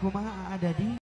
kumaha ada di